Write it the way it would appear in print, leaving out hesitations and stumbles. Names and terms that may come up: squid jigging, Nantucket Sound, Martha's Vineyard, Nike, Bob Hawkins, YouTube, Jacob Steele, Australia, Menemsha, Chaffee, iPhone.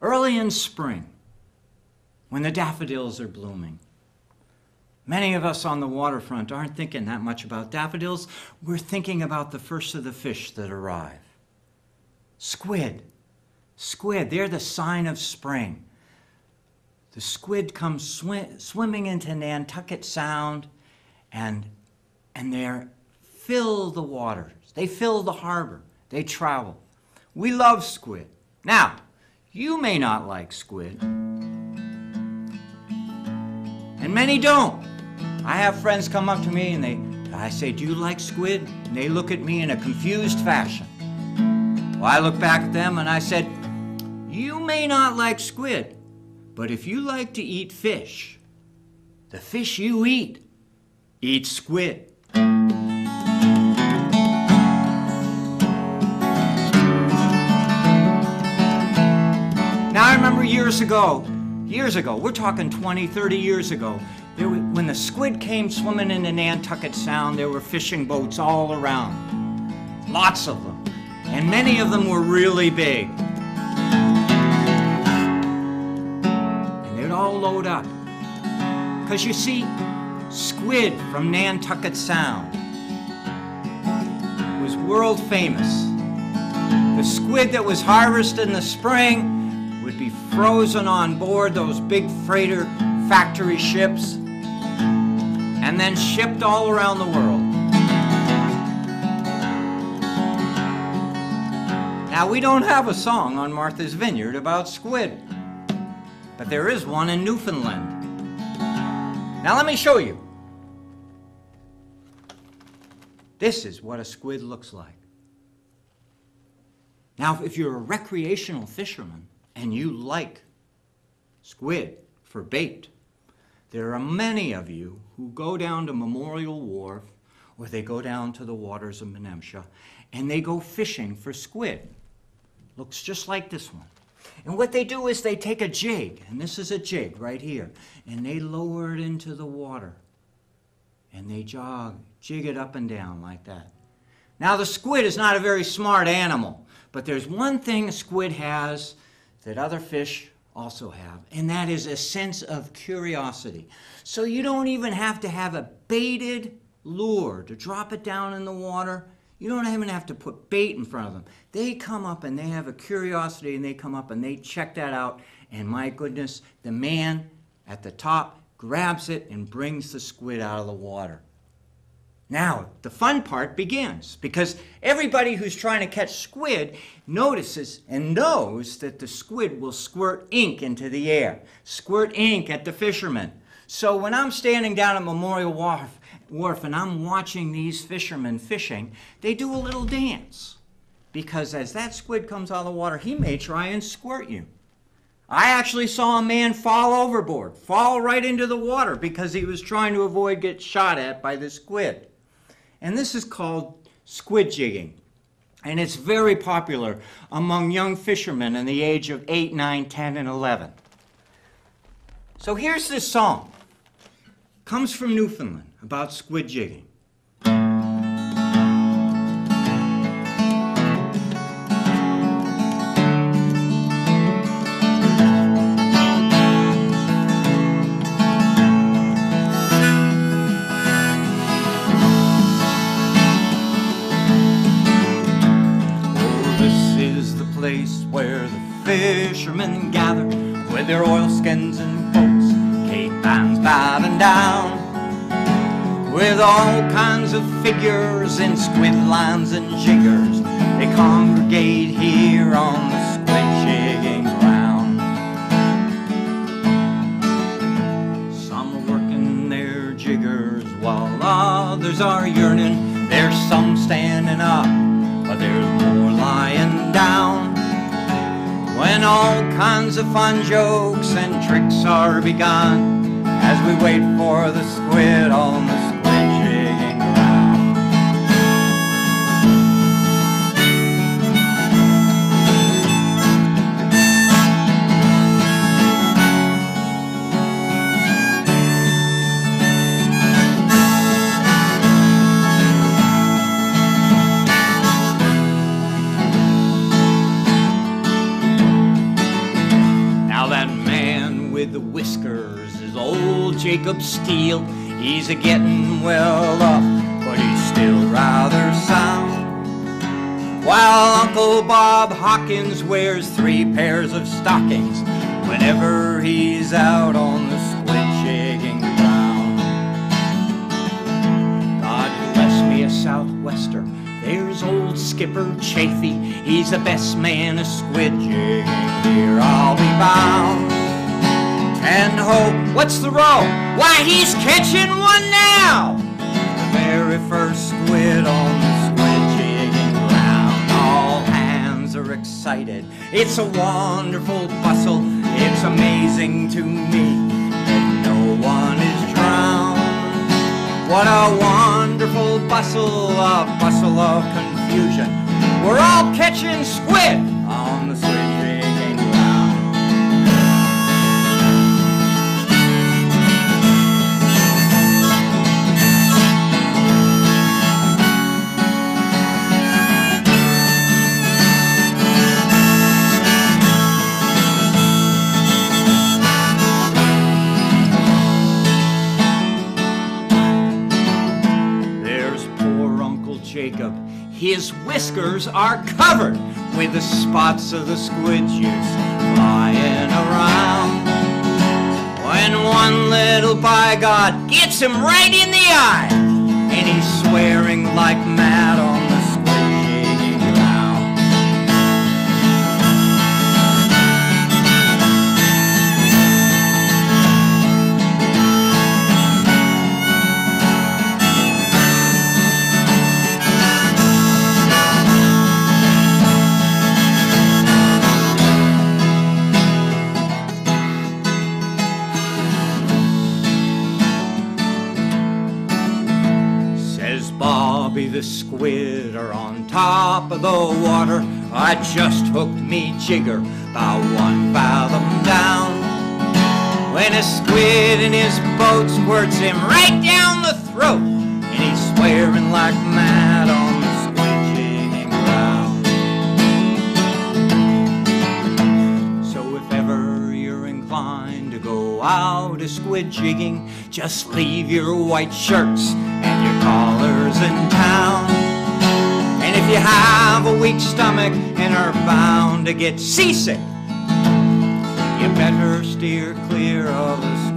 early in spring, when the daffodils are blooming. Many of us on the waterfront aren't thinking that much about daffodils. We're thinking about the first of the fish that arrive. Squid. Squid, they're the sign of spring. The squid comes swimming into Nantucket Sound, and they fill the waters. They fill the harbor. They travel. We love squid. Now, you may not like squid, and many don't. I have friends come up to me and I say, "Do you like squid?" And they look at me in a confused fashion. Well, I look back at them and I said, "You may not like squid, but if you like to eat fish, the fish you eat, eat squid." Now I remember years ago, we're talking 20, 30 years ago, when the squid came swimming into Nantucket Sound, there were fishing boats all around, lots of them, and many of them were really big. And they'd all load up, because you see, squid from Nantucket Sound was world famous. The squid that was harvested in the spring would be frozen on board those big freighter factory ships and then shipped all around the world. Now, we don't have a song on Martha's Vineyard about squid, but there is one in Newfoundland. Now, let me show you. This is what a squid looks like. Now, if you're a recreational fisherman, and you like squid for bait, there are many of you who go down to Memorial Wharf, or they go down to the waters of Menemsha, and they go fishing for squid. Looks just like this one. And what they do is they take a jig, and this is a jig right here, and they lower it into the water, and they jig it up and down like that. Now, the squid is not a very smart animal, but there's one thing a squid has that other fish also have, and that is a sense of curiosity. So you don't even have to have a baited lure to drop it down in the water. You don't even have to put bait in front of them. They come up and they have a curiosity, and they come up and they check that out, and my goodness, the man at the top grabs it and brings the squid out of the water. Now, the fun part begins, because everybody who's trying to catch squid notices and knows that the squid will squirt ink into the air, squirt ink at the fishermen. So when I'm standing down at Memorial Wharf and I'm watching these fishermen fishing, they do a little dance, because as that squid comes out of the water, he may try and squirt you. I actually saw a man fall overboard, fall right into the water, because he was trying to avoid getting shot at by the squid. And this is called squid jigging. And it's very popular among young fishermen in the age of 8, 9, 10, and 11. So here's this song. Comes from Newfoundland about squid jigging. Where the fishermen gather with their oilskins and boats, cape bands bobbing down, with all kinds of figures and squid lines and jiggers. They congregate here on the squid jigging ground. Some are working their jiggers while others are yearning. There's some standing up, but there's more lying down, when all kinds of fun jokes and tricks are begun, as we wait for the squid on the squid jigging ground. Jacob Steele. He's a getting well off, but he's still rather sound, while Uncle Bob Hawkins wears 3 pairs of stockings whenever he's out on the split-shaking ground. God bless me a Southwester, there's old Skipper Chaffee. He's the best man a squid-jigging here, I'll be bound. And ho, what's the row? Why, he's catching one now! The very first squid on the squid-jigging ground. All hands are excited. It's a wonderful bustle. It's amazing to me that no one is drowned. What a wonderful bustle, a bustle of confusion. We're all catching squid on the squid-jigging ground. Jacob, his whiskers are covered with the spots of the squid juice flying around. When one little bigod gets him right in the eye, and he's swearing like mad on the squid-jigging The squid are on top of the water. I just hooked me jigger about 1 fathom down, when a squid in his boat squirts him right down the throat, and he's swearing like mad on the squid-jigging ground. So if ever you're inclined to go out a squid-jigging, just leave your white shirts and your collars in town. And if you have a weak stomach and are bound to get seasick, you better steer clear of the